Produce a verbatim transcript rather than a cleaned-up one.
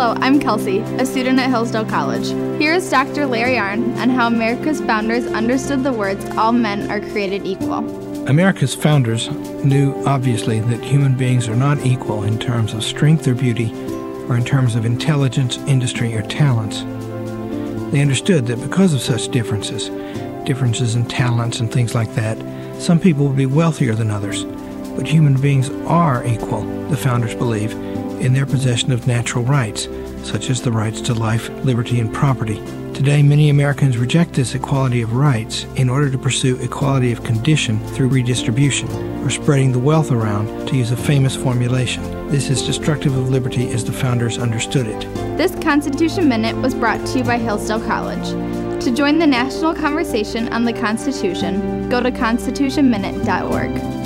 Hello, I'm Kelsey, a student at Hillsdale College. Here is Doctor Larry Arn on how America's founders understood the words, all men are created equal. America's founders knew, obviously, that human beings are not equal in terms of strength or beauty, or in terms of intelligence, industry, or talents. They understood that because of such differences, differences in talents and things like that, some people would be wealthier than others, but human beings are equal, the founders believe, in their possession of natural rights, such as the rights to life, liberty, and property. Today, many Americans reject this equality of rights in order to pursue equality of condition through redistribution, or spreading the wealth around, to use a famous formulation. This is destructive of liberty as the founders understood it. This Constitution Minute was brought to you by Hillsdale College. To join the national conversation on the Constitution, go to constitution minute dot org.